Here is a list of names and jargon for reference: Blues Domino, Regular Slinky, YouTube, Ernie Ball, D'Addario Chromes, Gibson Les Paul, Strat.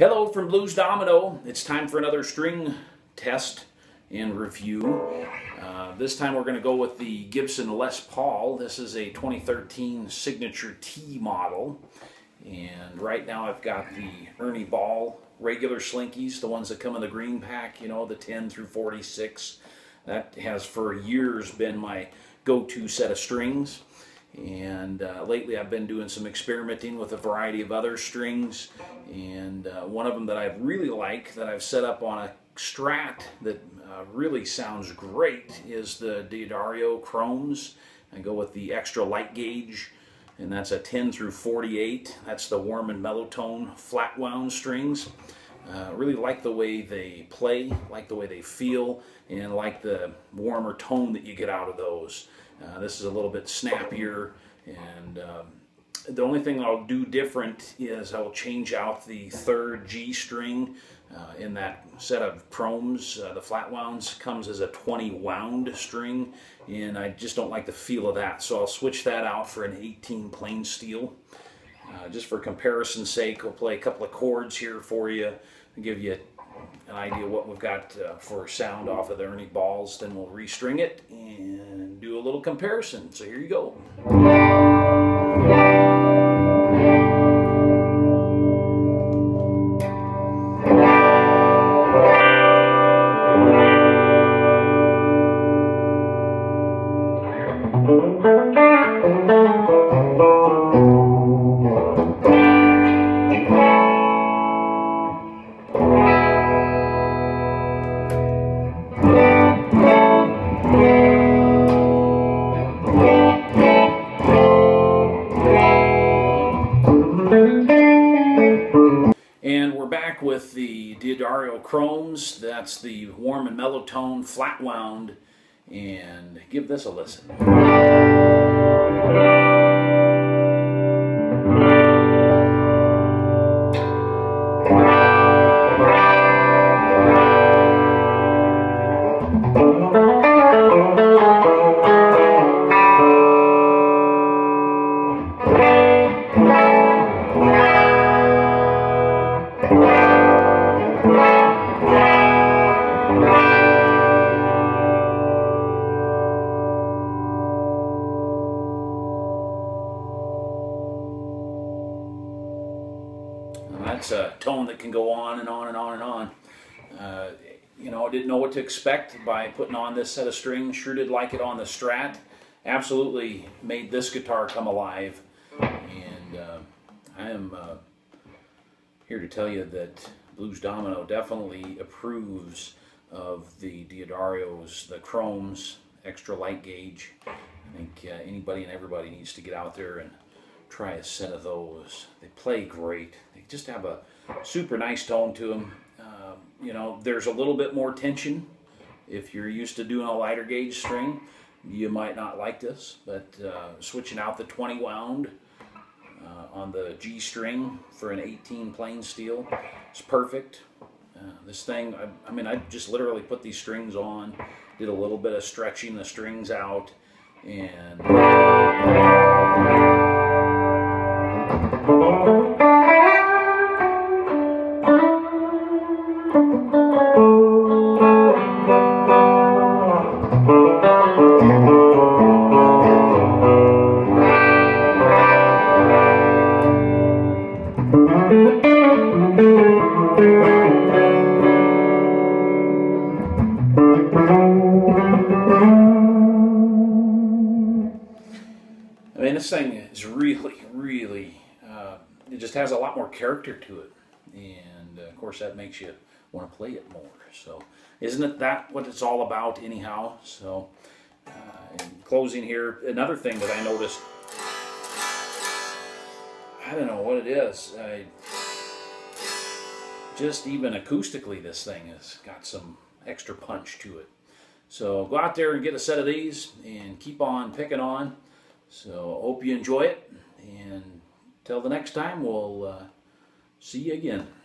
Hello from Blues Domino. It's time for another string test and review. This time we're going to go with the Gibson Les Paul. This is a 2013 Signature T model. And right now I've got the Ernie Ball regular slinkies, the ones that come in the green pack, you know, the 10 through 46. That has for years been my go-to set of strings. And lately I've been doing some experimenting with a variety of other strings, and one of them that I really like that I've set up on a Strat that really sounds great is the D'Addario Chromes. I go with the extra light gauge, and that's a 10 through 48. That's the warm and mellow tone flat wound strings. Really like the way they play, like the way they feel, and like the warmer tone that you get out of those. This is a little bit snappier, and the only thing I'll do different is I'll change out the third G string. In that set of chromes, the flat wounds comes as a 20 wound string, and I just don't like the feel of that, so I'll switch that out for an 18 plain steel. Just for comparison's sake, we'll play a couple of chords here for you and give you an idea what we've got for sound off of the Ernie Balls. Then we'll restring it and do a little comparison. So here you go. And we're back with the D'Addario Chromes. That's the warm and mellow tone, flat wound, and give this a listen. That's a tone that can go on and on and on and on. You know, didn't know what to expect by putting on this set of strings. Sure did like it on the Strat. Absolutely made this guitar come alive. And I am here to tell you that Blues Domino definitely approves of the D'Addarios, the Chromes, extra light gauge. I think anybody and everybody needs to get out there and try a set of those. They play great. They just have a super nice tone to them. You know, there's a little bit more tension. If you're used to doing a lighter gauge string, you might not like this, but switching out the 20 wound on the G string for an 18 plain steel is perfect. This thing, I mean, I just literally put these strings on, did a little bit of stretching the strings out, and I mean, this thing is really, really, it just has a lot more character to it. And, of course, that makes you want to play it more. So, isn't it that what it's all about anyhow? So, in closing here, another thing that I noticed, I don't know what it is. Just even acoustically, this thing has got some extra punch to it. So, go out there and get a set of these and keep on picking on. So, hope you enjoy it, and till the next time, we'll see you again.